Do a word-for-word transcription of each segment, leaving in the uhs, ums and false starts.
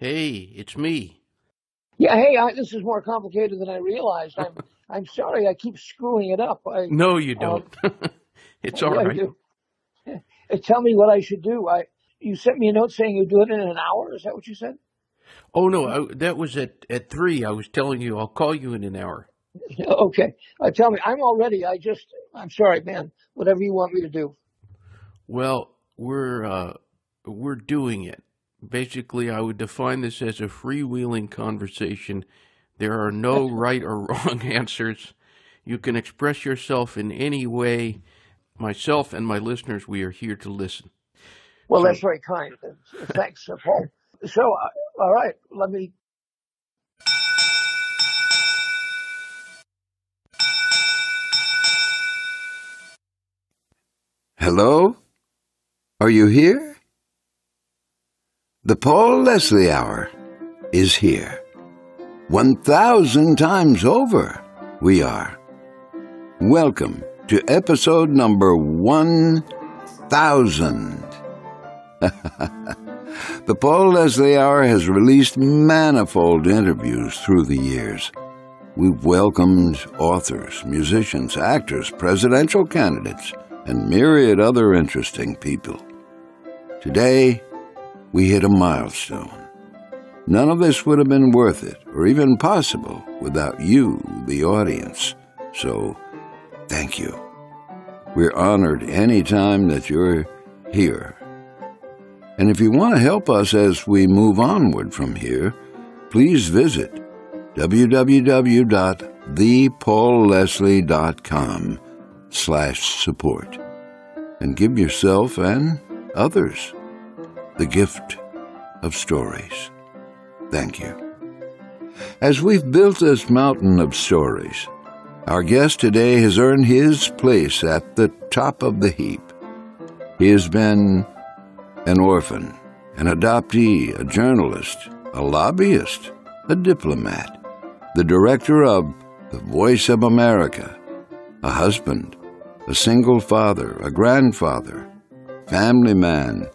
Hey, it's me. Yeah, hey, I, this is more complicated than I realized. I'm I'm sorry I keep screwing it up. I, no, you don't. Um, it's all right. Tell me what I should do. I You sent me a note saying you'd do it in an hour. Is that what you said? Oh, no, I, that was at, at three. I was telling you I'll call you in an hour. Okay. Uh, tell me, I'm all ready. I just, I'm sorry, man, whatever you want me to do. Well, we're uh, we're doing it. Basically, I would define this as a freewheeling conversation. There are no right or wrong answers. You can express yourself in any way. Myself and my listeners, we are here to listen. Well, so, that's very kind. Thanks, Paul. So, uh, all right, let me... Hello? Are you here? The Paul Leslie Hour is here. one thousand times over, we are. Welcome to episode number one thousand. The Paul Leslie Hour has released manifold interviews through the years. We've welcomed authors, musicians, actors, presidential candidates, and myriad other interesting people. Today, we hit a milestone. None of this would have been worth it, or even possible, without you, the audience. So, thank you. We're honored any time that you're here. And if you want to help us as we move onward from here, please visit www.thepaulleslie.com slash support and give yourself and others the gift of stories. Thank you. As we've built this mountain of stories, our guest today has earned his place at the top of the heap. He has been an orphan, an adoptee, a journalist, a lobbyist, a diplomat, the director of The Voice of America, a husband, a single father, a grandfather, family man,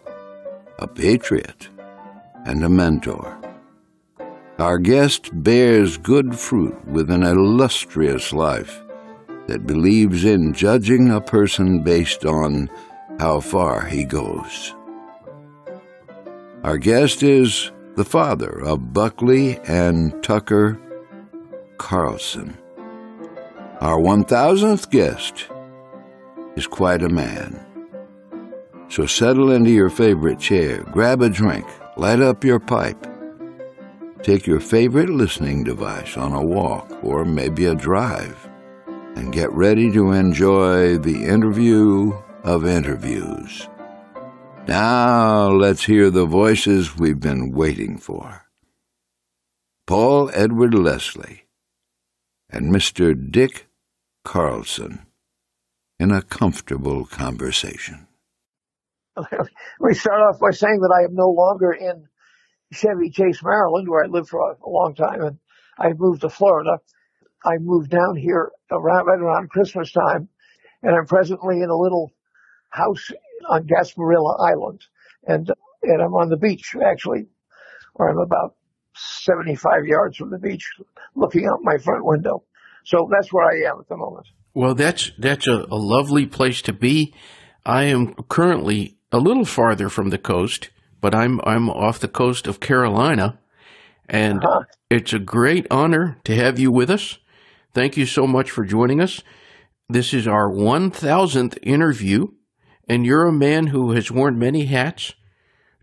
a patriot, and a mentor. Our guest bears good fruit with an illustrious life that believes in judging a person based on how far he goes. Our guest is the father of Buckley and Tucker Carlson. Our one thousandth guest is quite a man. So settle into your favorite chair, grab a drink, light up your pipe, take your favorite listening device on a walk or maybe a drive, and get ready to enjoy the interview of interviews. Now let's hear the voices we've been waiting for. Paul Edward Leslie and Mister Dick Carlson in a comfortable conversation. Let me start off by saying that I am no longer in Chevy Chase, Maryland, where I lived for a long time, and I moved to Florida. I moved down here around, right around Christmas time, and I'm presently in a little house on Gasparilla Island, and and I'm on the beach, actually, or I'm about seventy-five yards from the beach, looking out my front window. So that's where I am at the moment. Well, that's that's a, a lovely place to be. I am currently a little farther from the coast, but I'm I'm off the coast of Carolina, and uh-huh. It's a great honor to have you with us. Thank you so much for joining us. This is our one thousandth interview, and you're a man who has worn many hats: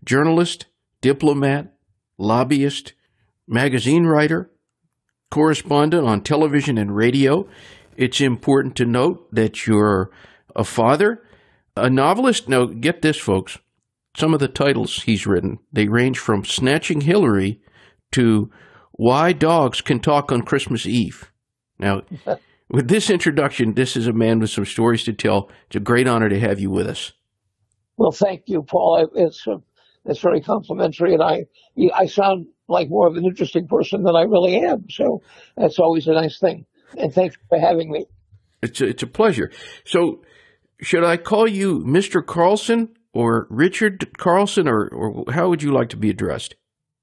journalist, diplomat, lobbyist, magazine writer, correspondent on television and radio. It's important to note that you're a father, a novelist. Now, get this, folks. Some of the titles he's written, they range from Snatching Hillary to Why Dogs Can Talk on Christmas Eve. Now, with this introduction, this is a man with some stories to tell. It's a great honor to have you with us. Well, thank you, Paul. It's uh, it's very complimentary, and I I sound like more of an interesting person than I really am. So that's always a nice thing. And thanks for having me. It's a, it's a pleasure. So, should I call you Mister Carlson or Richard Carlson, or, or how would you like to be addressed?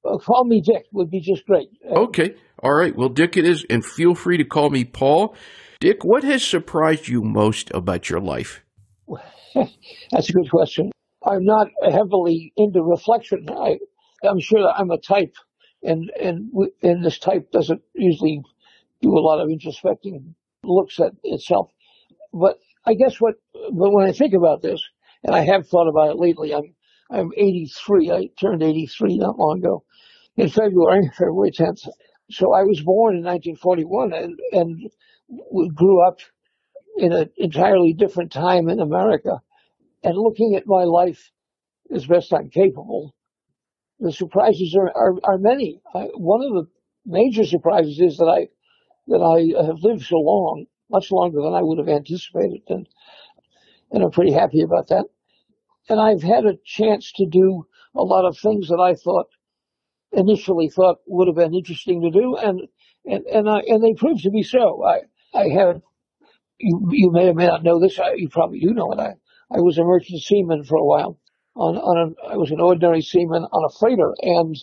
Call me Dick would be just great. Okay. All right. Well, Dick it is, and feel free to call me Paul. Dick, what has surprised you most about your life? That's a good question. I'm not heavily into reflection. I, I'm sure that I'm a type, and, and, and this type doesn't usually do a lot of introspecting looks at itself. But I guess what, but when I think about this, and I have thought about it lately, I'm, I'm eighty-three. I turned eighty-three not long ago in February, February tenth. So I was born in nineteen forty-one and, and we grew up in an entirely different time in America. And looking at my life as best I'm capable, the surprises are, are, are many. I, one of the major surprises is that I, that I have lived so long, much longer than I would have anticipated. And, and I'm pretty happy about that. And I've had a chance to do a lot of things that I thought, initially thought would have been interesting to do. And, and, and I, and they proved to be so. I, I have, you, you may or may not know this. I, you probably do know it. I, I was a merchant seaman for a while. On, on a, I was an ordinary seaman on a freighter, and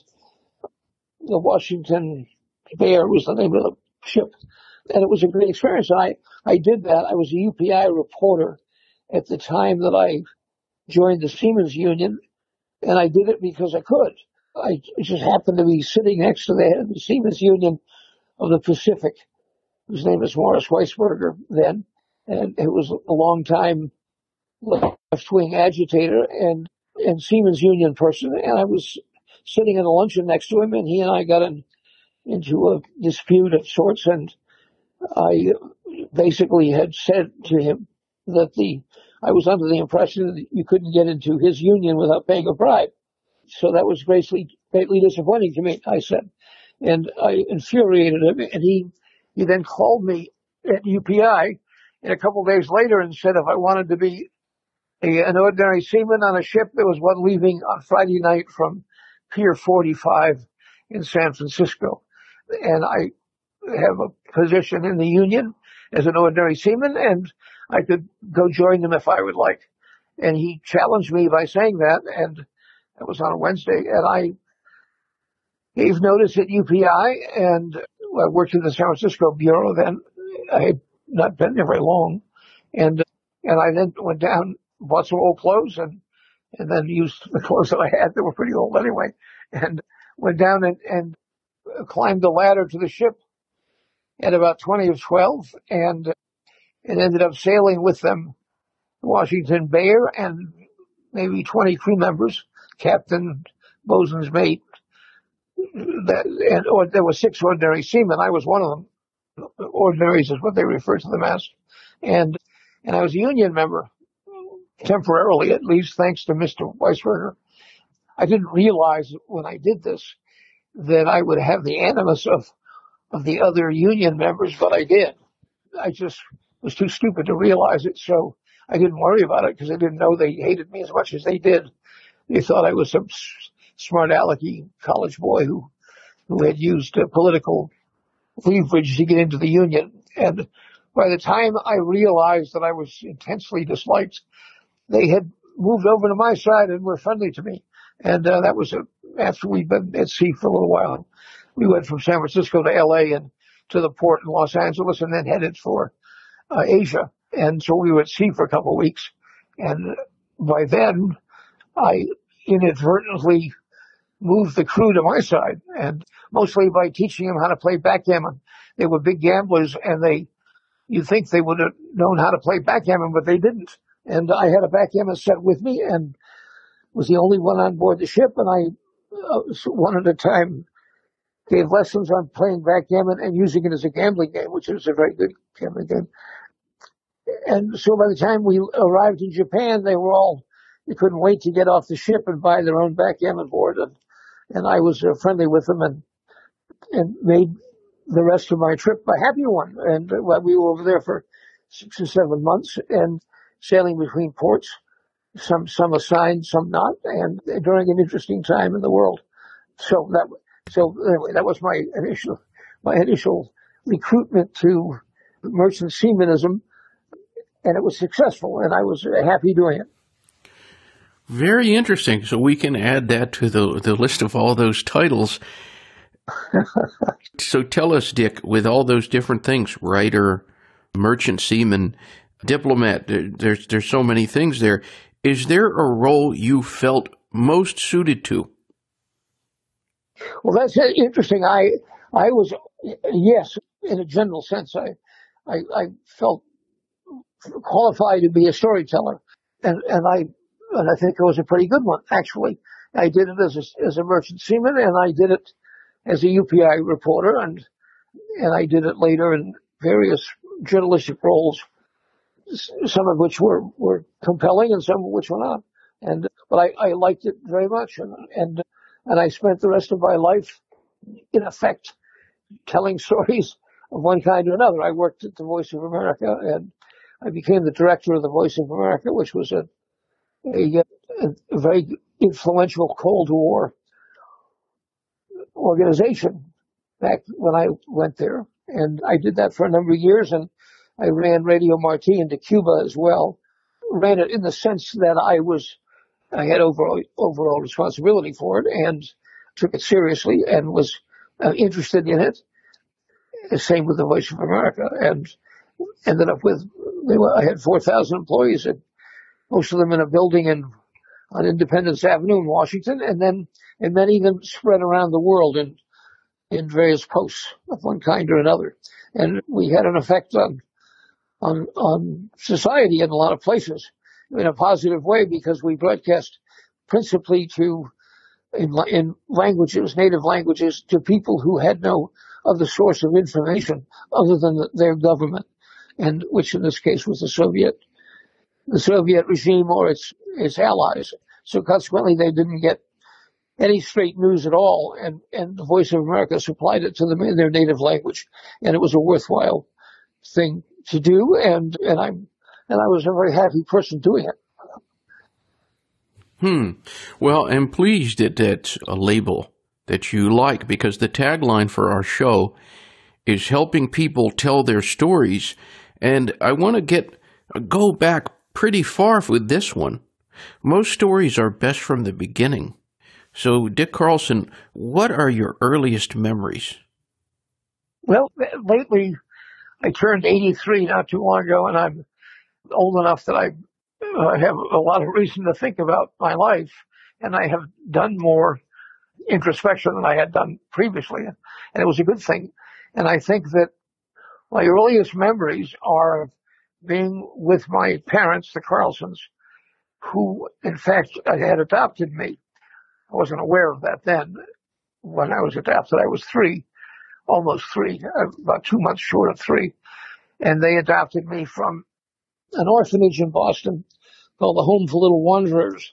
the Washington Bear was the name of the ship. And it was a great experience. And I, I did that. I was a U P I reporter at the time that I joined the Seamen's Union, and I did it because I could. I just happened to be sitting next to the head of the Seamen's Union of the Pacific, whose name is Morris Weisberger then, and it was a long time left-wing agitator and, and Seamen's Union person, and I was sitting in a luncheon next to him, and he and I got in, into a dispute of sorts, and I basically had said to him that the I was under the impression that you couldn't get into his union without paying a bribe. So that was greatly, greatly disappointing to me, I said. And I infuriated him, and he, he then called me at U P I and a couple of days later and said if I wanted to be a, an ordinary seaman on a ship, there was one leaving on Friday night from Pier forty-five in San Francisco. And I have a position in the union as an ordinary seaman, and I could go join them if I would like. And he challenged me by saying that, and it was on a Wednesday, and I gave notice at U P I, and I worked in the San Francisco Bureau then. I had not been there very long, and and I then went down, bought some old clothes, and, and then used the clothes that I had that were pretty old anyway, and went down and, and climbed the ladder to the ship at about twenty of twelve, and and ended up sailing with them, the Washington Bear, and maybe twenty crew members, captain, bosun's mate. That, and or, there were six ordinary seamen. I was one of them. Ordinaries is what they refer to them as. And and I was a union member, temporarily at least, thanks to Mister Weisberger. I didn't realize when I did this that I would have the animus of, of the other union members, but I did. I just was too stupid to realize it, so I didn't worry about it because I didn't know they hated me as much as they did. They thought I was some smart-alecky college boy who, who had used uh, political leverage to get into the union. And by the time I realized that I was intensely disliked, they had moved over to my side and were friendly to me. And uh, that was uh, after we'd been at sea for a little while. We went from San Francisco to L A and to the port in Los Angeles, and then headed for Uh, Asia. And so we were at sea for a couple of weeks. And by then, I inadvertently moved the crew to my side, and mostly by teaching them how to play backgammon. They were big gamblers, and they, you'd think they would have known how to play backgammon, but they didn't. And I had a backgammon set with me and was the only one on board the ship. And I, uh, one at a time, gave lessons on playing backgammon and using it as a gambling game, which is a very good gambling game. And so by the time we arrived in Japan, they were all, they couldn't wait to get off the ship and buy their own backgammon board. And, and I was uh, friendly with them and, and made the rest of my trip a happy one. And uh, we were over there for six or seven months and sailing between ports, some, some assigned, some not, and during an interesting time in the world. So that So anyway, that was my initial, my initial recruitment to merchant seamenism, and it was successful, and I was happy doing it. Very interesting. So we can add that to the the list of all those titles. So tell us, Dick, with all those different things, writer, merchant seaman, diplomat, there's there's so many things there. Is there a role you felt most suited to? Well, that's interesting. I I was, yes, in a general sense, I I, I felt qualified to be a storyteller, and and I and I think it was a pretty good one, actually. I did it as a, as a merchant seaman, and I did it as a U P I reporter, and and I did it later in various journalistic roles, some of which were, were compelling and some of which were not. And but I, I liked it very much, and and and I spent the rest of my life, in effect, telling stories of one kind or another. I worked at the Voice of America, and I became the director of the Voice of America, which was a a, a very influential Cold War organization back when I went there. And I did that for a number of years, and I ran Radio Marti into Cuba as well. Ran it in the sense that I was, I had overall, overall responsibility for it, and took it seriously, and was uh, interested in it. Same with the Voice of America, and ended up with, they were, I had four thousand employees, and most of them in a building in, on Independence Avenue in Washington, and then, and then even spread around the world in, in various posts of one kind or another. And we had an effect on, on, on society in a lot of places in a positive way, because we broadcast principally to, in, in languages, native languages, to people who had no other source of information other than the, their government, and which in this case was the Soviet, the Soviet regime or its, its allies. So consequently, they didn't get any straight news at all, and, and the Voice of America supplied it to them in their native language, and it was a worthwhile thing to do, and, and I'm, and I was a very happy person doing it. Hmm. Well, I'm pleased that that's a label that you like, because the tagline for our show is helping people tell their stories, and I want to get go back pretty far with this one. Most stories are best from the beginning. So, Dick Carlson, what are your earliest memories? Well, lately, I turned eighty-three not too long ago, and I'm old enough that I uh, have a lot of reason to think about my life, and I have done more introspection than I had done previously, and it was a good thing. And I think that my earliest memories are of being with my parents, the Carlsons, who, in fact, had adopted me. I wasn't aware of that then. When I was adopted, I was three, almost three, about two months short of three. And they adopted me from an orphanage in Boston called the Home for Little Wanderers.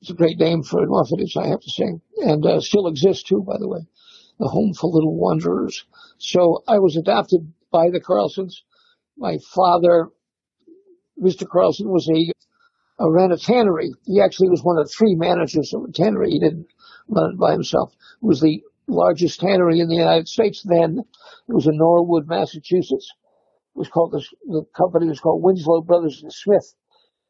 It's a great name for an orphanage, I have to say, and uh, still exists, too, by the way, the Home for Little Wanderers. So I was adopted by the Carlsons. My father, Mister Carlson, was a Uh, ran a tannery. He actually was one of three managers of a tannery. He didn't run it by himself. It was the largest tannery in the United States then. It was in Norwood, Massachusetts. It was called, the, the company was called Winslow Brothers and Smith,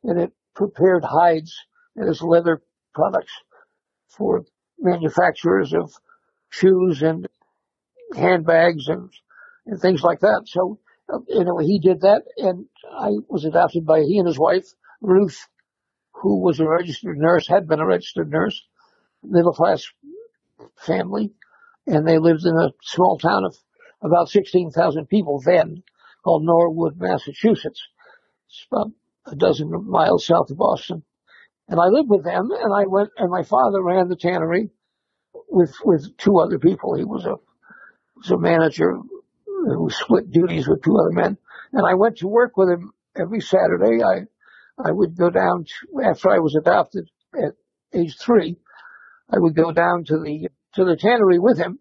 and it prepared hides and its leather products for manufacturers of shoes and handbags and, and things like that. So, uh, anyway, he did that, and I was adopted by he and his wife, Ruth, who was a registered nurse, had been a registered nurse, middle-class family, and they lived in a small town of about sixteen thousand people then, called Norwood, Massachusetts. It's about a dozen miles south of Boston. And I lived with them, and I went, and my father ran the tannery with with two other people. He was a was a manager who split duties with two other men. And I went to work with him every Saturday. I I would go down to, after I was adopted at age three, I would go down to the to the tannery with him,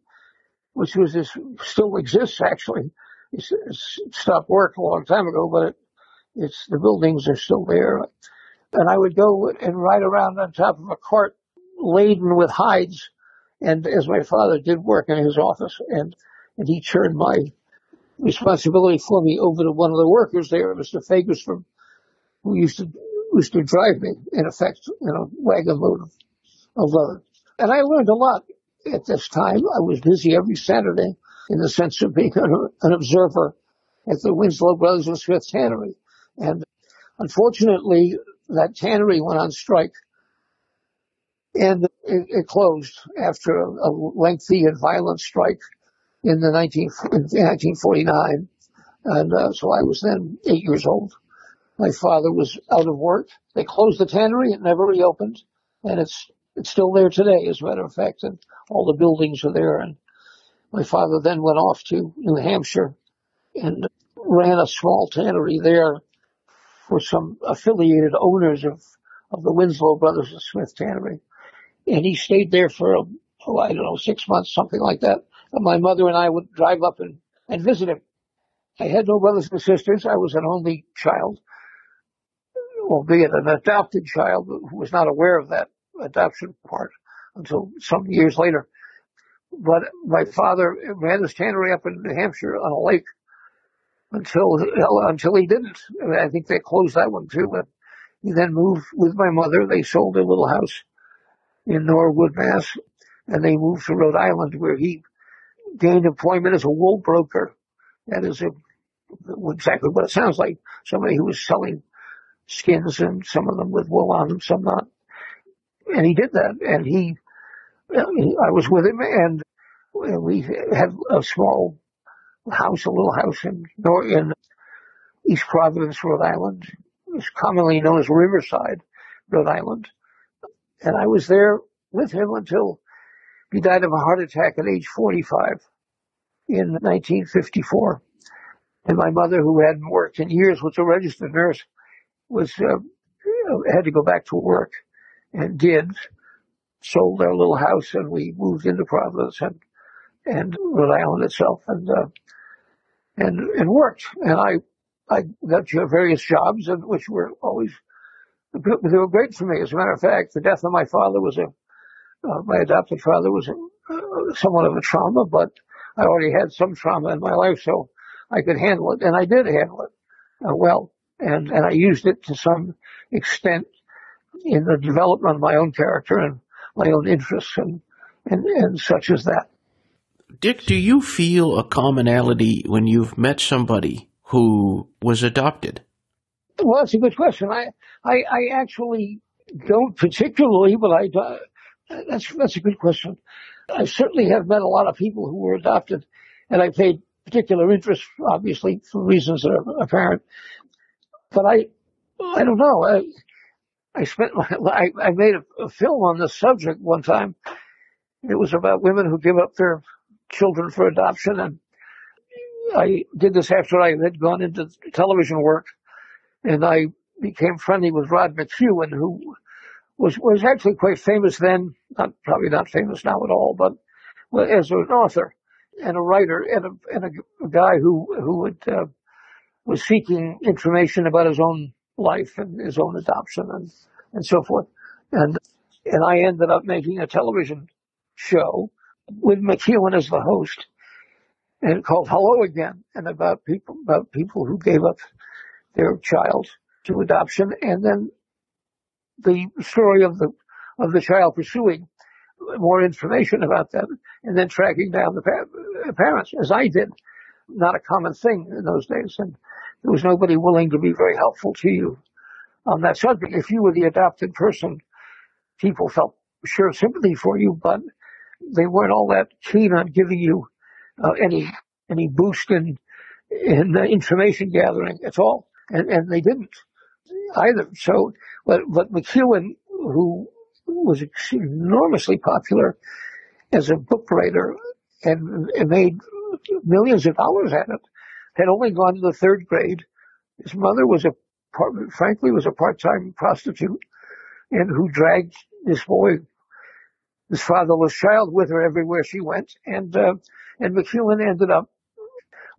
which was this still exists actually. It's, it's stopped work a long time ago, but it, it's the buildings are still there. And I would go and ride around on top of a cart laden with hides, and as my father did work in his office, and and he turned my responsibility for me over to one of the workers there, Mister Fagerstrom, who used to used to drive me, in effect, in a wagon load of, of leather. And I learned a lot at this time. I was busy every Saturday in the sense of being an, an observer at the Winslow Brothers and Smith tannery. And unfortunately, that tannery went on strike, and it, it closed after a, a lengthy and violent strike in the nineteen forty-nine. And uh, so I was then eight years old. My father was out of work. They closed the tannery. It never reopened. And it's it's still there today, as a matter of fact. And all the buildings are there. And my father then went off to New Hampshire and ran a small tannery there for some affiliated owners of, of the Winslow Brothers and Smith tannery. And he stayed there for, oh, I don't know, six months, something like that. And my mother and I would drive up and, and visit him. I had no brothers and sisters. I was an only child, albeit an adopted child who was not aware of that adoption part until some years later. But my father ran his tannery up in New Hampshire on a lake until until he didn't. And I think they closed that one too. And he then moved with my mother. They sold their little house in Norwood, Mass, and they moved to Rhode Island, where he gained employment as a wool broker. That is a, exactly what it sounds like. Somebody who was selling skins, and some of them with wool on them, some not. And he did that. And he, he I was with him, and we had a small house, a little house in, in East Providence, Rhode Island. It's commonly known as Riverside, Rhode Island. And I was there with him until he died of a heart attack at age forty-five. In nineteen fifty-four. And my mother, who hadn't worked in years, was a registered nurse, was uh, had to go back to work, and did, sold our little house, and we moved into Providence and, and Rhode Island itself, and uh, and and worked. And I I got various jobs, and which were always, they were great for me. As a matter of fact, the death of my father was a, uh, my adopted father was a, uh, somewhat of a trauma, but I already had some trauma in my life, so I could handle it, and I did handle it uh, well, and, and I used it to some extent in the development of my own character and my own interests and, and, and such as that. Dick, do you feel a commonality when you've met somebody who was adopted? Well, that's a good question. I, I, I actually don't particularly, but I uh, that's that's a good question. I certainly have met a lot of people who were adopted, and I paid particular interest, obviously, for reasons that are apparent. But I, I don't know. I, I spent, my, I, I made a, a film on this subject one time. It was about women who give up their children for adoption, and I did this after I had gone into television work, and I became friendly with Rod McKuen, who was was actually quite famous then, not probably not famous now at all, but well, as an author and a writer and a, and a guy who who would, uh, was seeking information about his own life and his own adoption and, and so forth. And and I ended up making a television show with McKuen as the host, and called Hello Again, and about people about people who gave up their child to adoption, and then the story of the of the child pursuing more information about that, and then tracking down the pa- parents, as I did. Not a common thing in those days, and there was nobody willing to be very helpful to you on that subject. If you were the adopted person, people felt sure sympathy for you, but they weren't all that keen on giving you uh, any any boost in in uh, information gathering at all, and, and they didn't either. So, but, but McKuen, who was enormously popular as a book writer and, and made millions of dollars at it, had only gone to the third grade. His mother was a, frankly, was a part-time prostitute, and who dragged this boy, this fatherless child, with her everywhere she went. And uh, and McKuen ended up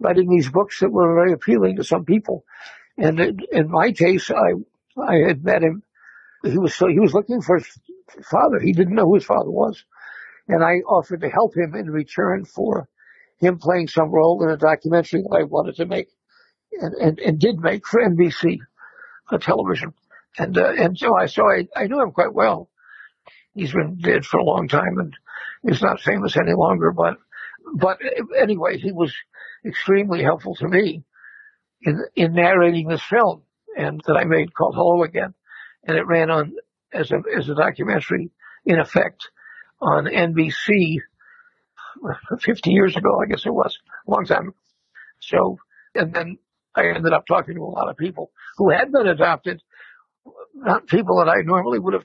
writing these books that were very appealing to some people. And in my case, I I had met him. He was so he was looking for his father. He didn't know who his father was, and I offered to help him in return for him playing some role in a documentary that I wanted to make, and and, and did make for N B C, a television. And uh, and so I so I, I knew him quite well. He's been dead for a long time, and he's not famous any longer. But but anyway, he was extremely helpful to me in in narrating this film and that I made called Hello Again, and it ran on as a as a documentary in effect on N B C fifty years ago, I guess it was, a long time. So and then I ended up talking to a lot of people who had been adopted, not people that I normally would have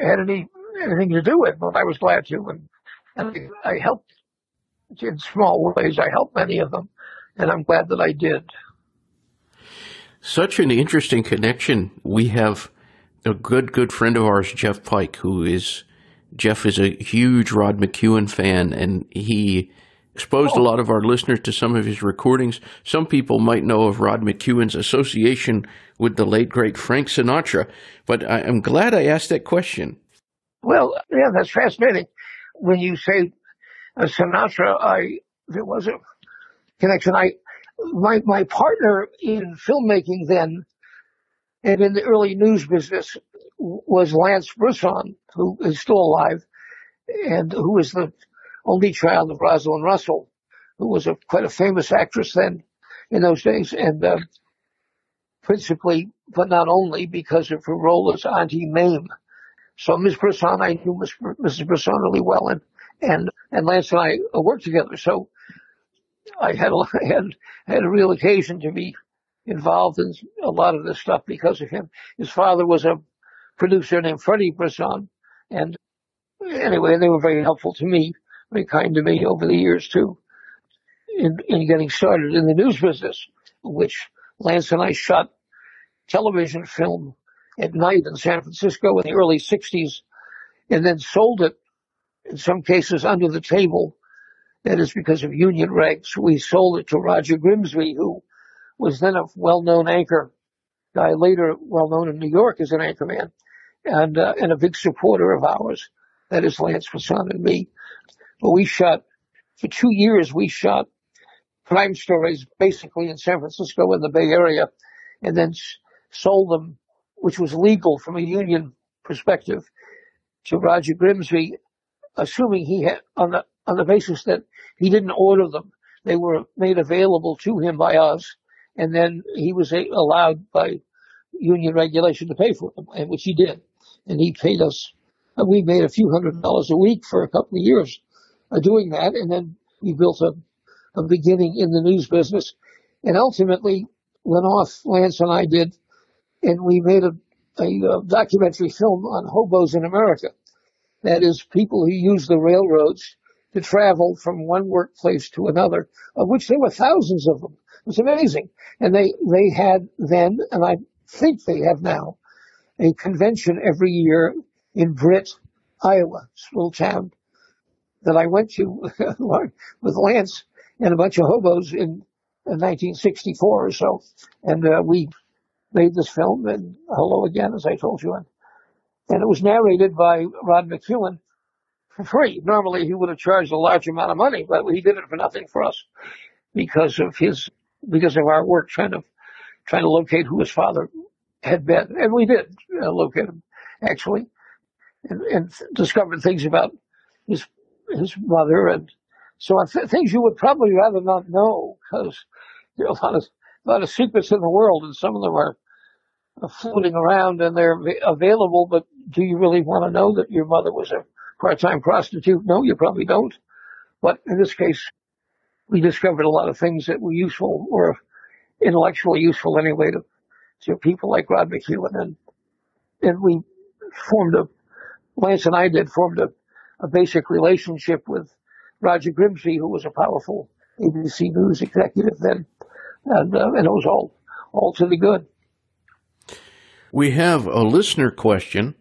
had any anything to do with, but I was glad to, and, and I helped in small ways. I helped many of them, and I'm glad that I did. Such an interesting connection. We have a good, good friend of ours, Jeff Pike, who is, Jeff is a huge Rod McKuen fan, and he exposed oh. a lot of our listeners to some of his recordings. Some people might know of Rod McKuen's association with the late, great Frank Sinatra, but I, I'm glad I asked that question. Well, yeah, that's fascinating. When you say uh, Sinatra, I there was a connection. I my my partner in filmmaking then, and in the early news business, was Lance Brisson, who is still alive, and who is the only child of Rosalind Russell, who was a, quite a famous actress then in those days, and uh, principally, but not only, because of her role as Auntie Mame. So Miss Brisson, I knew Miss, Missus Brisson really well, and, and, and Lance and I worked together. So I had, a, had, had a real occasion to be involved in a lot of this stuff because of him. His father was a producer named Freddy Brisson, and anyway, they were very helpful to me. Very kind to me over the years too, in, in getting started in the news business, which Lance and I shot television film at night in San Francisco in the early sixties, and then sold it in some cases under the table. That is because of union ranks. We sold it to Roger Grimsby, who was then a well-known anchor guy, later well-known in New York as an anchorman, and uh, and a big supporter of ours. That is Lance Brisson and me. But we shot, for two years, we shot crime stories basically in San Francisco and the Bay Area, and then sold them, which was legal from a union perspective, to Roger Grimsby, assuming he had, on the, on the basis that he didn't order them. They were made available to him by us, and then he was a, allowed by union regulation to pay for them, and which he did. And he paid us, we made a few hundred dollars a week for a couple of years doing that, and then we built a, a beginning in the news business, and ultimately went off, Lance and I did, and we made a, a, a documentary film on hobos in America. That is, people who use the railroads to travel from one workplace to another, of which there were thousands of them. It was amazing. And they, they had then, and I think they have now, a convention every year in Britt, Iowa, little town, that I went to with Lance and a bunch of hobos in nineteen sixty-four or so. And uh, we made this film, and Hello Again, as I told you. And, and it was narrated by Rod McKuen for free. Normally he would have charged a large amount of money, but he did it for nothing for us because of his, because of our work trying to, trying to locate who his father had been. And we did uh, locate him, actually, and, and discovered things about his his mother, and so on, th- things you would probably rather not know, because there are a lot of a lot of secrets in the world, and some of them are, are floating around, and they're available, but do you really want to know that your mother was a part-time prostitute? No, you probably don't. But in this case, we discovered a lot of things that were useful, or intellectually useful anyway, to, to people like Rod McKuen, and, and we formed a, Lance and I did, formed a a basic relationship with Roger Grimsby, who was a powerful A B C News executive then, and, uh, and it was all, all to the good. We have a listener question.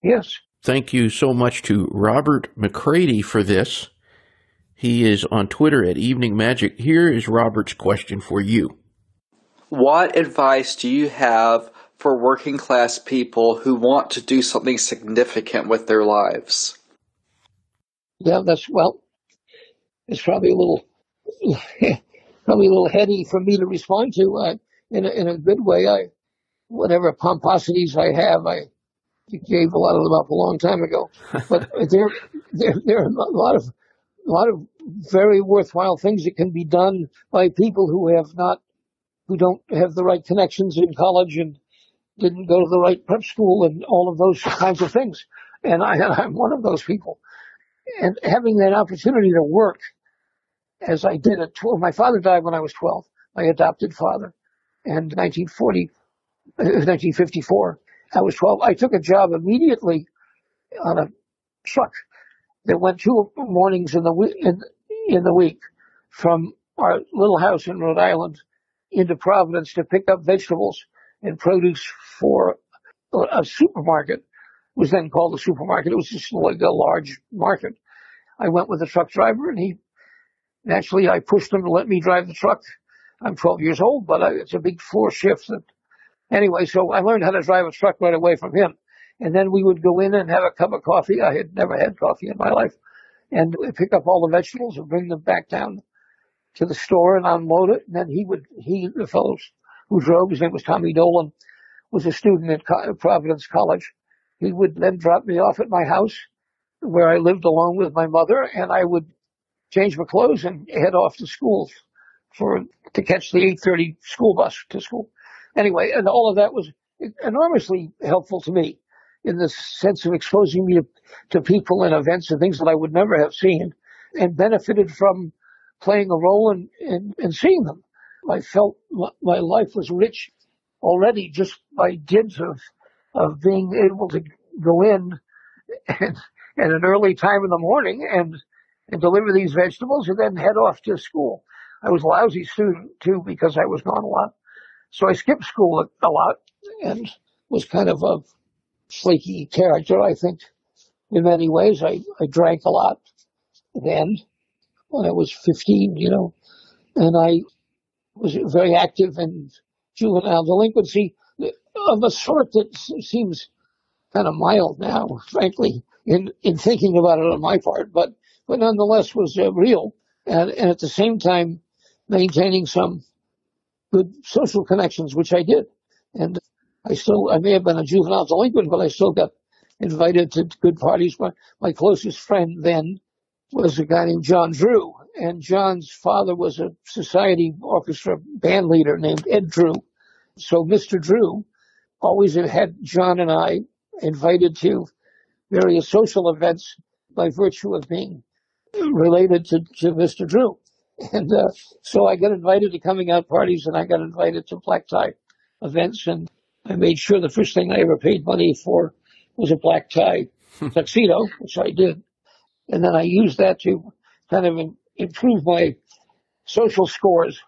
Yes. Thank you so much to Robert McCrady for this. He is on Twitter at Evening Magic. Here is Robert's question for you. What advice do you have for working class people who want to do something significant with their lives? Yeah, that's, well, it's probably a little, probably a little heady for me to respond to. I, in a, in a good way, I, whatever pomposities I have, I gave a lot of them up a long time ago. But there, there, there are a lot of, a lot of very worthwhile things that can be done by people who have not, who don't have the right connections in college and didn't go to the right prep school and all of those kinds of things. And I, I'm one of those people. And having that opportunity to work, as I did at twelve, my father died when I was twelve, my adopted father. And nineteen fifty-four, I was twelve. I took a job immediately on a truck that went two mornings in the week, in, in the week from our little house in Rhode Island into Providence to pick up vegetables and produce for a supermarket. It was then called a supermarket. It was just like a large market. I went with a truck driver, and he naturally I pushed him to let me drive the truck. I'm twelve years old, but I, it's a big floor shift. And anyway, so I learned how to drive a truck right away from him. And then we would go in and have a cup of coffee. I had never had coffee in my life. And pick up all the vegetables and bring them back down to the store and unload it. And then he would, he, the fellows who drove, his name was Tommy Dolan, was a student at Providence College. He would then drop me off at my house where I lived alone with my mother, and I would change my clothes and head off to school for, to catch the eight thirty school bus to school. Anyway, and all of that was enormously helpful to me in the sense of exposing me to, to people and events and things that I would never have seen, and benefited from playing a role in, in, in seeing them. I felt my life was rich already just by dint of, of being able to go in and, at an early time in the morning and, and deliver these vegetables and then head off to school. I was a lousy student, too, because I was gone a lot. So I skipped school a lot and was kind of a flaky character, I think, in many ways. I, I drank a lot then when I was fifteen, you know, and I was very active in juvenile delinquency of a sort that seems kind of mild now, frankly, in, in thinking about it on my part, but, but nonetheless was uh, real. And, and at the same time, maintaining some good social connections, which I did. And I still, I may have been a juvenile delinquent, but I still got invited to good parties. My, my closest friend then was a guy named John Drew. And John's father was a society orchestra band leader named Ed Drew. So Mister Drew always had John and I invited to various social events by virtue of being related to, to Mister Drew. And uh, so I got invited to coming out parties, and I got invited to black tie events. And I made sure the first thing I ever paid money for was a black tie tuxedo, which I did. And then I used that to kind of in, improve my social scores,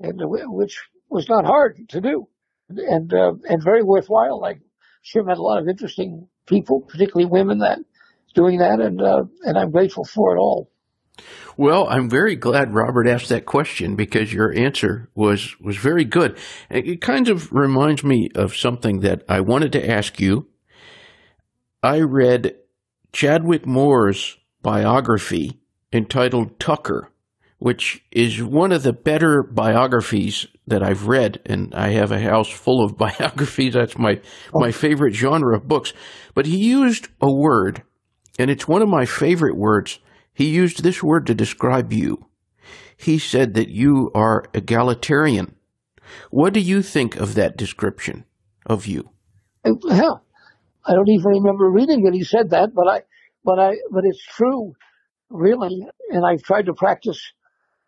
and which was not hard to do, and uh, and very worthwhile. I sure met a lot of interesting people, particularly women, that doing that, and uh, and I'm grateful for it all. Well, I'm very glad Robert asked that question, because your answer was was very good. It kind of reminds me of something that I wanted to ask you. I read Chadwick Moore's biography entitled Tucker, which is one of the better biographies that I've read, and I have a house full of biographies. That's my, my favorite genre of books. But he used a word, and it's one of my favorite words. He used this word to describe you. He said that you are egalitarian. What do you think of that description of you? Hell, I don't even remember reading that he said that, but I, but I, but it's true, really. And I've tried to practice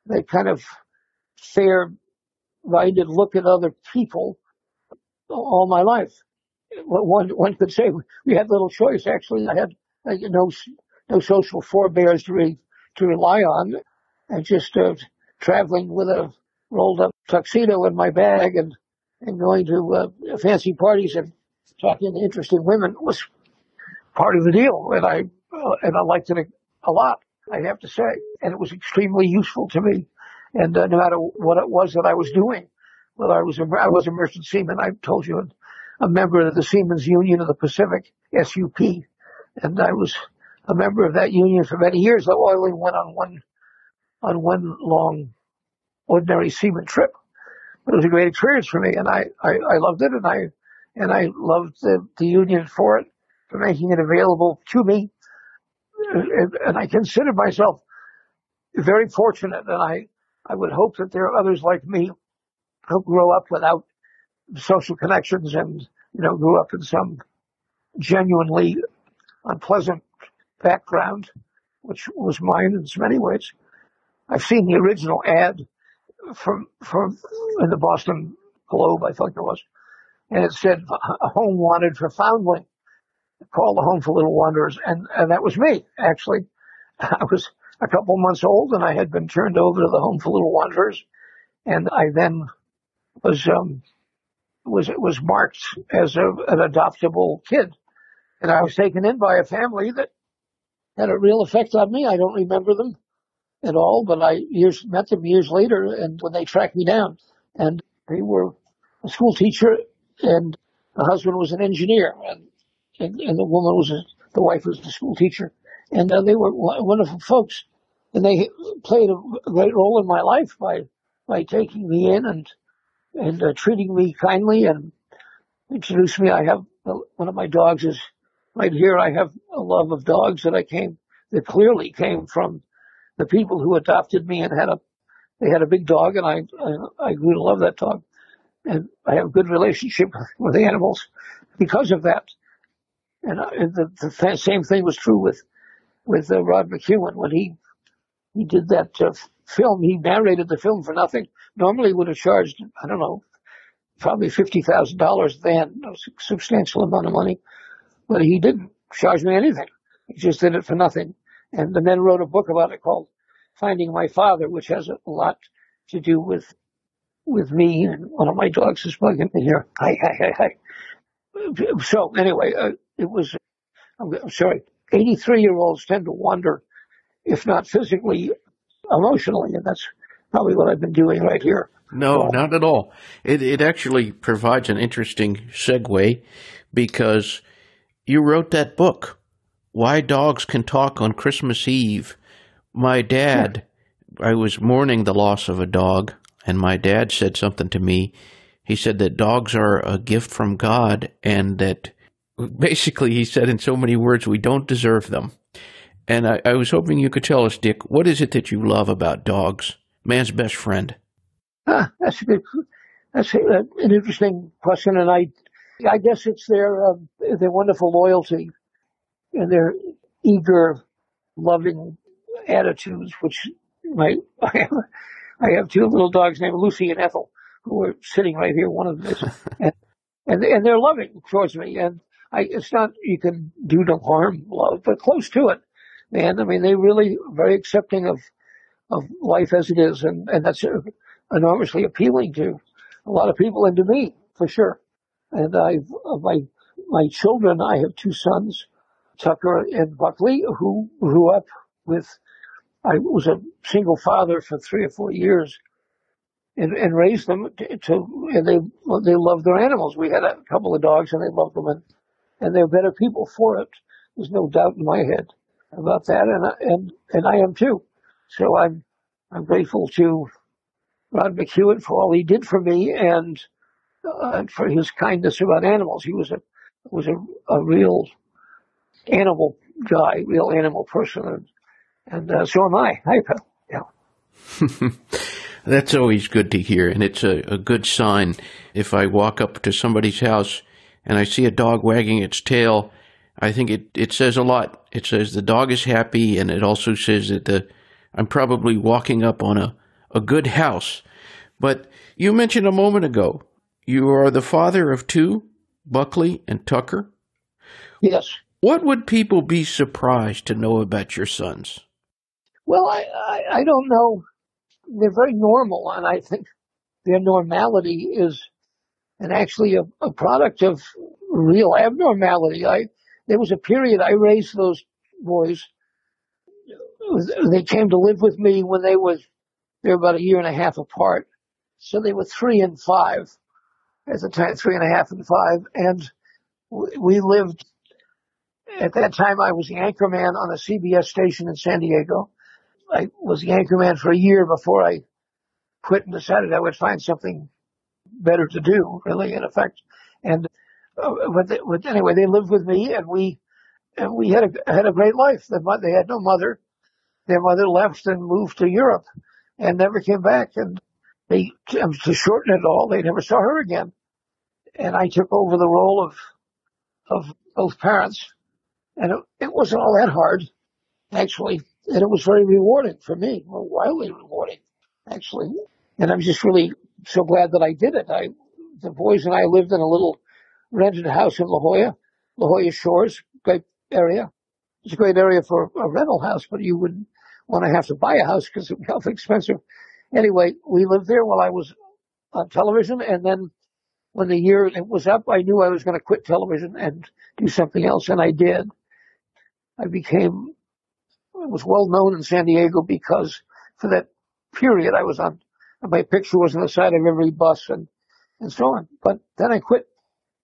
that kind of fair-minded look at other people all my life. One, one could say we had little choice. Actually, I had you know, no social forebears to, re, to rely on, and just uh, traveling with a rolled-up tuxedo in my bag and, and going to uh, fancy parties and talking to interesting women was part of the deal, and I uh, and I liked it a lot, I have to say, and it was extremely useful to me. And uh, no matter what it was that I was doing, whether I was a, I was a merchant seaman, I told you, a member of the Seamen's Union of the Pacific, S U P, and I was a member of that union for many years, though I only went on one, on one long ordinary seaman trip. But it was a great experience for me, and I, I, I loved it, and I and I loved the, the union for it, for making it available to me. And, and I consider myself very fortunate, and I, I would hope that there are others like me who grow up without social connections and, you know, grew up in some genuinely unpleasant background, which was mine in so many ways. I've seen the original ad from from in the Boston Globe, I think it was, and it said, "A home wanted for foundling. Call the Home for Little Wanderers," and, and that was me, actually. I was a couple months old, and I had been turned over to the Home for Little Wanderers, and I then was um, was was marked as a, an adoptable kid, and I was taken in by a family that had a real effect on me. I don't remember them at all, but I years, met them years later, and when they tracked me down, and they were a school teacher, and the husband was an engineer, and and, and the woman was a, the wife was the school teacher, and uh, they were wonderful folks, and they played a great role in my life by by taking me in and and uh, treating me kindly and introduced me. I have uh, one of my dogs is right here. I have a love of dogs that I came that clearly came from the people who adopted me and had a they had a big dog, and I I, I grew to love that dog, and I have a good relationship with animals because of that. And the, the same thing was true with with uh, Rod McKuen when he he did that uh, film. He narrated the film for nothing. Normally would have charged, I don't know, probably fifty thousand dollars then, a substantial amount of money. But he didn't charge me anything. He just did it for nothing. And then wrote a book about it called Finding My Father, which has a lot to do with with me. And one of my dogs is bugging me here. Hi, hi, hi, hi. So anyway, uh, it was, I'm sorry, eighty-three-year-olds tend to wander, if not physically, emotionally, and that's probably what I've been doing right here. No, um, not at all. It, it actually provides an interesting segue because you wrote that book, Why Dogs Can Talk on Christmas Eve. My dad, yeah. I was mourning the loss of a dog, and my dad said something to me. He said that dogs are a gift from God and that basically he said in so many words, we don't deserve them. And I, I was hoping you could tell us, Dick, what is it that you love about dogs? Man's best friend. Ah, that's a good, that's a, uh, an interesting question. And I, I guess it's their, uh, their wonderful loyalty and their eager, loving attitudes, which my, I have, I have two little dogs named Lucy and Ethel who are sitting right here. One of them is, and, and, and they're loving towards me. And I, it's not, you can do no harm, love, but close to it, man. I mean, they really are very accepting of, of life as it is. And, and that's enormously appealing to a lot of people and to me for sure. And I've, my, my children, I have two sons, Tucker and Buckley, who grew up with, I was a single father for three or four years and, and raised them to, to and they, they love their animals. We had a couple of dogs and they loved them and, and they're better people for it. There's no doubt in my head about that, and I, and and I am too. So I'm I'm grateful to Rod McKuen for all he did for me and uh, for his kindness about animals. He was a was a, a real animal guy, real animal person, and, and uh, so am I. I yeah. That's always good to hear, and it's a, a good sign. If I walk up to somebody's house and I see a dog wagging its tail, I think it, it says a lot. It says the dog is happy, and it also says that the, I'm probably walking up on a, a good house. But you mentioned a moment ago, you are the father of two, Buckley and Tucker. Yes. What would people be surprised to know about your sons? Well, I, I, I don't know. They're very normal, and I think their normality is and actually a, a product of real abnormality. I, there was a period I raised those boys. They came to live with me when they were, they were about a year and a half apart. So they were three and five at the time, three and a half and five. And we lived, at that time I was the anchor man on a C B S station in San Diego. I was the anchor man for a year before I quit and decided I would find something better to do, really, in effect. And but anyway, they lived with me, and we and we had a had a great life. They had no mother. Their mother left and moved to Europe, and never came back. And they, to shorten it all, they never saw her again. And I took over the role of of both parents, and it, it wasn't all that hard, actually. And it was very rewarding for me, well, wildly rewarding, actually. And I'm just really so glad that I did it. I, the boys and I lived in a little rented house in La Jolla, La Jolla Shores, great area. It's a great area for a rental house, but you wouldn't want to have to buy a house because it would be expensive. Anyway, we lived there while I was on television, and then when the year it was up, I knew I was going to quit television and do something else, and I did. I became, I was well known in San Diego because for that period I was on, my picture was on the side of every bus and, and so on. But then I quit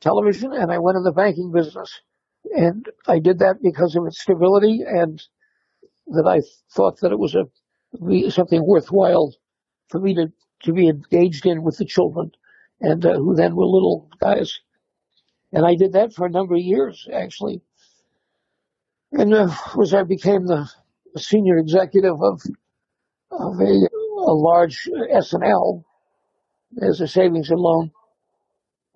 television and I went in the banking business. And I did that because of its stability and that I thought that it was a something worthwhile for me to, to be engaged in with the children and uh, who then were little guys. And I did that for a number of years, actually. And uh, was I became the senior executive of of a, a large S and L as a savings and loan.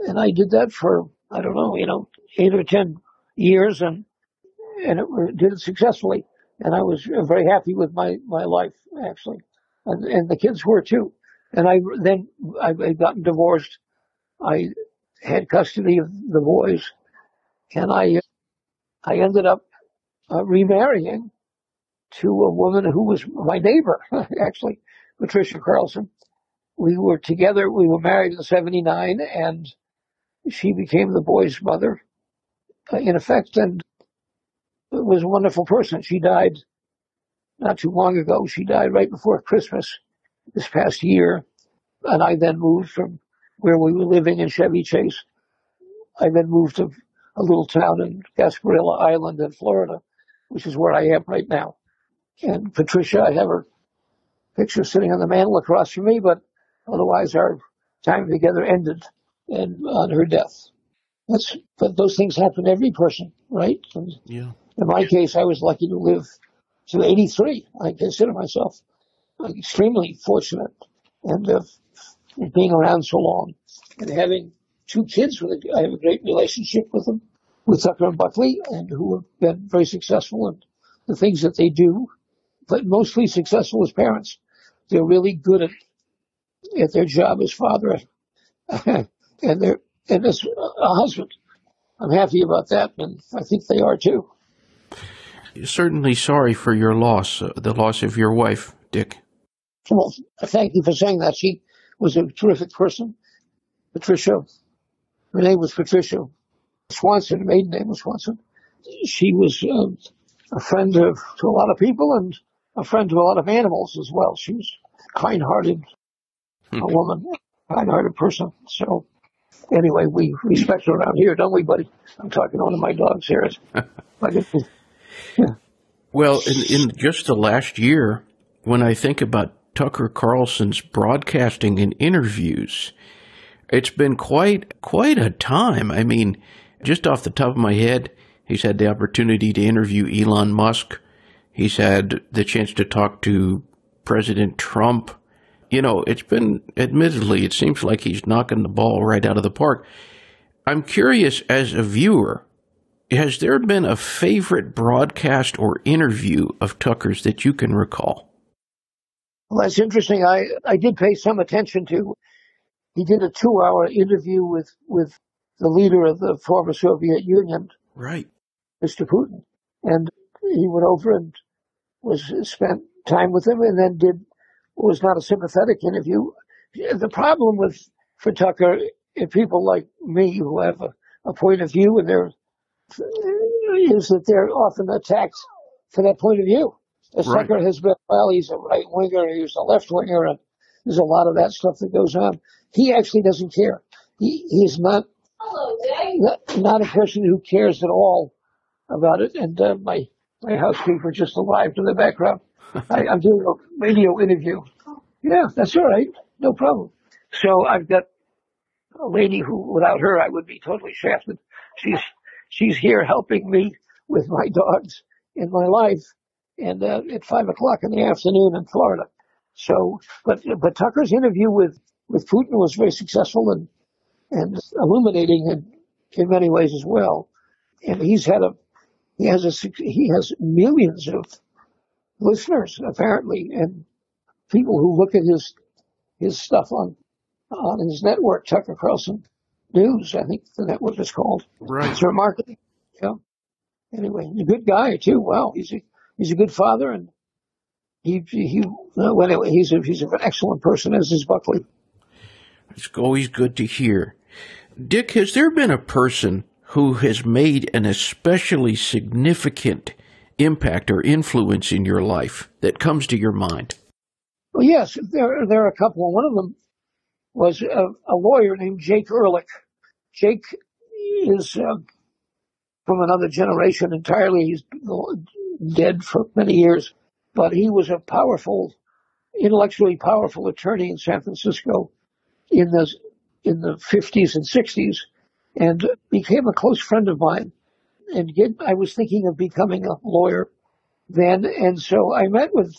And I did that for, I don't know, you know, eight or ten years and and it did it successfully. And I was very happy with my, my life, actually. And, and the kids were too. And I then I had gotten divorced. I had custody of the boys. And I I ended up uh, remarrying to a woman who was my neighbor, actually, Patricia Carlson. We were together. We were married in seventy-nine, and she became the boy's mother, uh, in effect, and was a wonderful person. She died not too long ago. She died right before Christmas this past year, and I then moved from where we were living in Chevy Chase. I then moved to a little town in Gasparilla Island in Florida, which is where I am right now. And Patricia, I have her picture sitting on the mantel across from me, but otherwise our time together ended and on her death. That's, but those things happen to every person, right? And yeah. In my case, I was lucky to live to eighty-three. I consider myself extremely fortunate, and uh, being around so long and having two kids with a, I have a great relationship with them, with Tucker and Buckley, and who have been very successful in the things that they do, but mostly successful as parents. They're really good at at their job as father, and they're and as a husband. I'm happy about that, and I think they are too. Certainly sorry for your loss, uh, the loss of your wife, Dick. Well, thank you for saying that. She was a terrific person. Patricia, her name was Patricia Swanson, maiden name was Swanson. She was um, a friend of, to a lot of people and a friend to a lot of animals as well. She was kind-hearted, hmm. a woman, kind-hearted person. So anyway, we respect her around here, don't we, buddy? I'm talking to one of my dogs here. Yeah. Well, in, in just the last year, when I think about Tucker Carlson's broadcasting and interviews, it's been quite quite a time. I mean, just off the top of my head, he's had the opportunity to interview Elon Musk. He's had the chance to talk to President Trump. You know, it's been, admittedly, it seems like he's knocking the ball right out of the park. I'm curious, as a viewer, has there been a favorite broadcast or interview of Tucker's that you can recall? Well, that's interesting. I, I did pay some attention to. He did a two-hour interview with, with the leader of the former Soviet Union, right, Mister Putin. And he went over and was spent time with him, and then did was not a sympathetic interview. The problem with for Tucker, and people like me who have a, a point of view, and they're is that they're often attacked for that point of view. As right. Tucker has been, well, he's a right-winger, he's a left-winger, and there's a lot of that stuff that goes on. He actually doesn't care. He He's not, not, not a person who cares at all about it. And uh, my, my housekeeper just arrived in the background. I, I'm doing a radio interview. Yeah, that's all right. No problem. So I've got a lady who, without her, I would be totally shafted. she's she's here helping me with my dogs in my life, and uh, at five o'clock in the afternoon in Florida. So, but but Tucker's interview with with Putin was very successful and and illuminating in, in many ways as well. And he's had a he has a he has millions of listeners apparently, and people who look at his his stuff on on his network, Tucker Carlson News, I think the network is called. Right. It's remarkable. Yeah. Anyway, he's a good guy too. Wow, he's a, he's a good father, and he he well, anyway, he's a, he's an excellent person, as is Buckley. It's always good to hear. Dick, has there been a person who has made an especially significant impact or influence in your life that comes to your mind? Well, yes, there there are a couple. One of them was a, a lawyer named Jake Ehrlich. Jake is uh, from another generation entirely. He's dead for many years, but he was a powerful, intellectually powerful attorney in San Francisco in the in the fifties and sixties, and became a close friend of mine. And get, I was thinking of becoming a lawyer then, and so I met with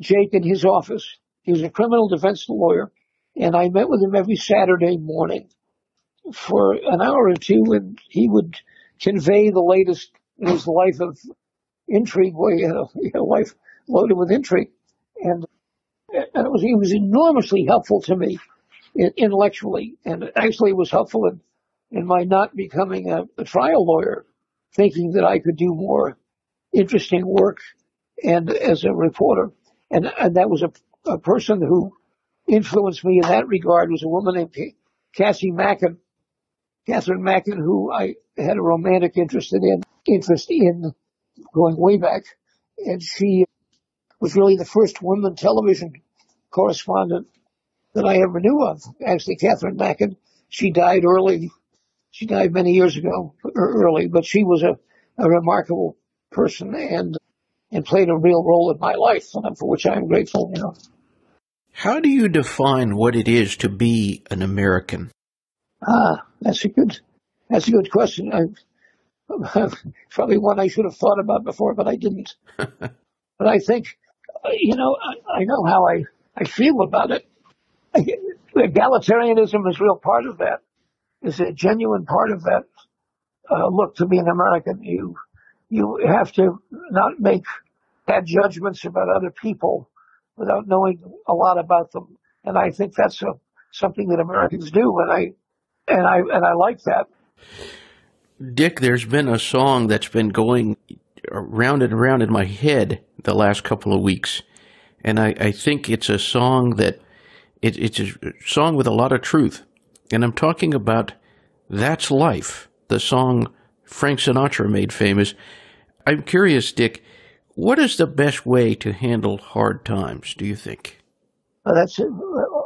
Jake in his office. He was a criminal defense lawyer, and I met with him every Saturday morning for an hour or two, and he would convey the latest in his life of intrigue. Well, he had a, he had a life loaded with intrigue, and, and it was, he was enormously helpful to me intellectually, and actually was helpful in, in my not becoming a, a trial lawyer, thinking that I could do more interesting work and as a reporter. And, and that was a, a person who influenced me in that regard was a woman named Cassie Mackin, Catherine Mackin, who I had a romantic interest in, interest in going way back. And she was really the first woman television correspondent that I ever knew of. Actually, Catherine Mackin, she died early. She died many years ago, early, but she was a, a remarkable person and and played a real role in my life, for which I am grateful, you know. How do you define what it is to be an American? Ah, that's a good, that's a good question. I, probably one I should have thought about before, but I didn't. But I think, you know, I, I know how I, I feel about it. I, egalitarianism is a real part of that. It's a genuine part of that. Uh, look, to be an American, you you have to not make bad judgments about other people without knowing a lot about them. And I think that's a, something that Americans do, and I and I and I like that. Dick, there's been a song that's been going round and round in my head the last couple of weeks, and I, I think it's a song that it, it's a song with a lot of truth, and I'm talking about "That's Life," the song Frank Sinatra made famous. I'm curious, Dick, what is the best way to handle hard times, do you think? Well, that's,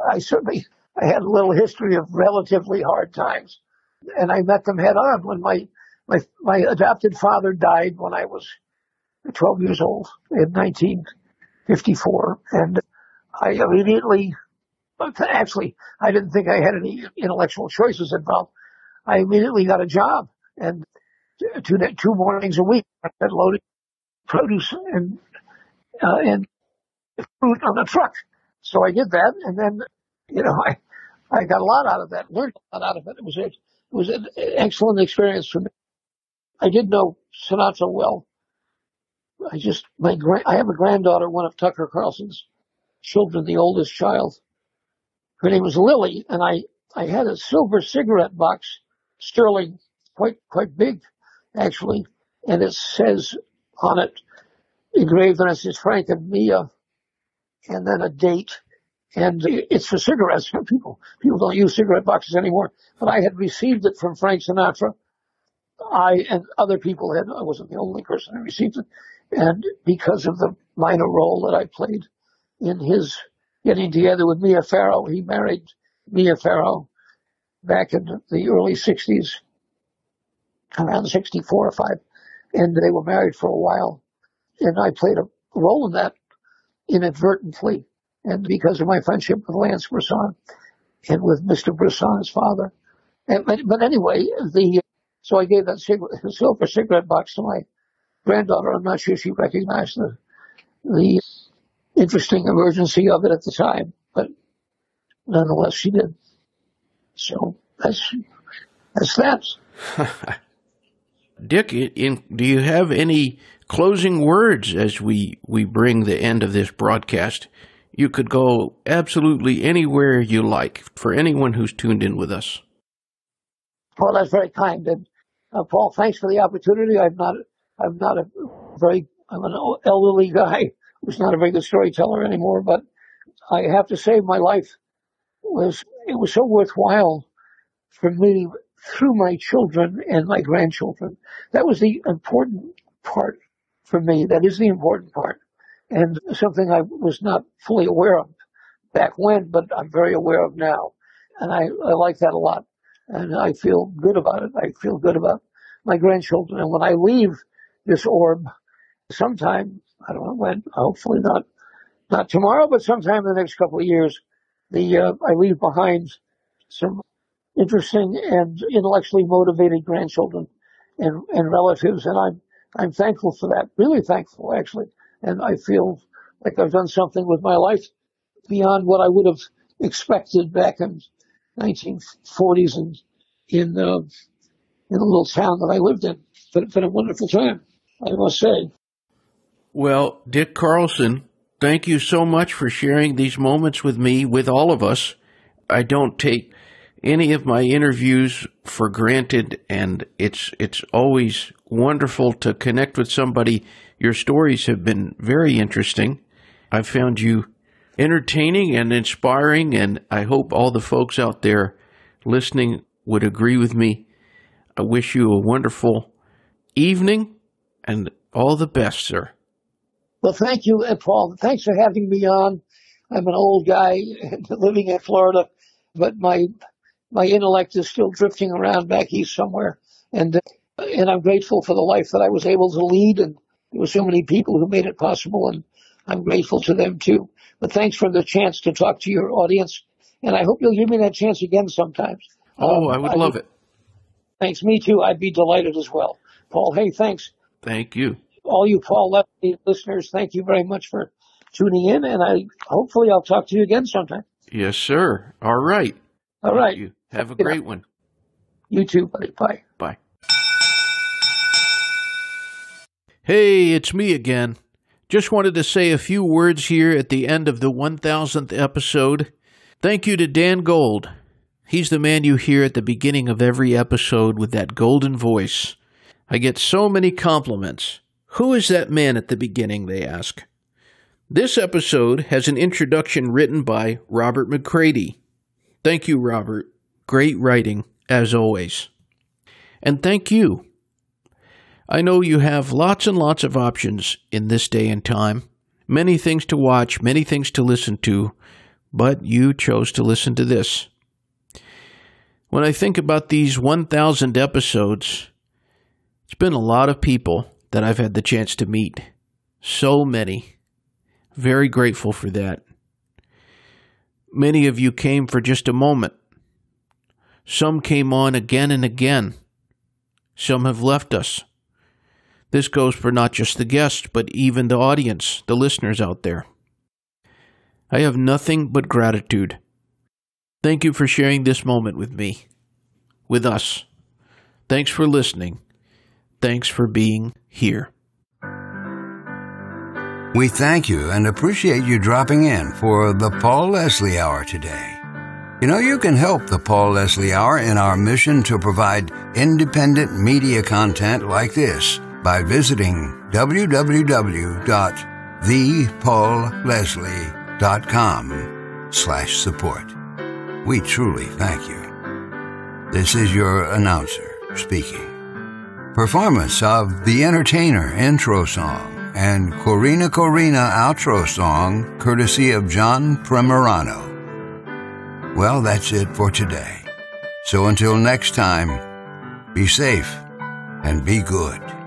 I certainly I had a little history of relatively hard times, and I met them head on when my, my, my adopted father died when I was twelve years old in nineteen fifty-four, and I immediately, actually, I didn't think I had any intellectual choices involved. I immediately got a job, and two two mornings a week I had loaded produce and uh, and food on a truck. So I did that, and then you know I I got a lot out of that, learned a lot out of it. It was a, it was an excellent experience for me. I did know Sinatra well. I just my grand I have a granddaughter, one of Tucker Carlson's children, the oldest child. Her name was Lily, and I I had a silver cigarette box, sterling. Quite, quite big, actually. And it says on it, engraved on it, says Frank and Mia, and then a date. And it's for cigarettes. People, people don't use cigarette boxes anymore. But I had received it from Frank Sinatra. I and other people had, I wasn't the only person who received it. And because of the minor role that I played in his getting together with Mia Farrow, he married Mia Farrow back in the early sixties. Around sixty-four or five, and they were married for a while. And I played a role in that inadvertently. And because of my friendship with Lance Brisson and with Mister Brisson's father. And, but, but anyway, the So I gave that cigarette, silver cigarette box to my granddaughter. I'm not sure she recognized the, the interesting emergency of it at the time, but nonetheless she did. So that's, that's that. Dick, in, do you have any closing words as we, we bring the end of this broadcast? You could go absolutely anywhere you like for anyone who's tuned in with us. Paul, that's very kind. And uh, Paul, thanks for the opportunity. I'm not, I'm not a very, I'm an elderly guy who's not a very good storyteller anymore, but I have to say my life was, it was so worthwhile for me through my children and my grandchildren. That was the important part for me. That is the important part. And something I was not fully aware of back when, but I'm very aware of now. And I, I like that a lot. And I feel good about it. I feel good about my grandchildren. And when I leave this orb sometime, I don't know when, hopefully not, not tomorrow, but sometime in the next couple of years, the, uh, I leave behind some interesting and intellectually motivated grandchildren and, and relatives. And I'm, I'm thankful for that, really thankful, actually. And I feel like I've done something with my life beyond what I would have expected back in nineteen forties and in, uh, in a little town that I lived in. But it's been a wonderful time, I must say. Well, Dick Carlson, thank you so much for sharing these moments with me, with all of us. I don't take any of my interviews for granted, and it's it's always wonderful to connect with somebody. Your stories have been very interesting. I've found you entertaining and inspiring, and I hope all the folks out there listening would agree with me. I wish you a wonderful evening and all the best, sir. Well, thank you, Paul. Thanks for having me on. I'm an old guy living in Florida, but my my intellect is still drifting around back east somewhere. And, and I'm grateful for the life that I was able to lead, and there were so many people who made it possible, and I'm grateful to them, too. But thanks for the chance to talk to your audience, and I hope you'll give me that chance again sometimes. Oh, um, I would I love would, it. Thanks. Me, too. I'd be delighted as well. Paul, hey, thanks. Thank you. All you Paul Leslie listeners, thank you very much for tuning in, and I hopefully I'll talk to you again sometime. Yes, sir. All right. All thank right. You. Have a great yeah. one. You too, buddy. Bye. Bye. Hey, it's me again. Just wanted to say a few words here at the end of the one thousandth episode. Thank you to Dan Gold. He's the man you hear at the beginning of every episode with that golden voice. I get so many compliments. Who is that man at the beginning, they ask. This episode has an introduction written by Robert McCready. Thank you, Robert. Great writing, as always. And thank you. I know you have lots and lots of options in this day and time. Many things to watch, many things to listen to, but you chose to listen to this. When I think about these one thousand episodes, it's been a lot of people that I've had the chance to meet. So many. Very grateful for that. Many of you came for just a moment. Some came on again and again. Some have left us. This goes for not just the guests, but even the audience, the listeners out there. I have nothing but gratitude. Thank you for sharing this moment with me, with us. Thanks for listening. Thanks for being here. We thank you and appreciate you dropping in for the Paul Leslie Hour today. You know, you can help the Paul Leslie Hour in our mission to provide independent media content like this by visiting w w w dot the paul leslie dot com slash support. We truly thank you. This is your announcer speaking. Performance of The Entertainer intro song and Corina Corina outro song courtesy of John Primorano. Well, that's it for today. So until next time, be safe and be good.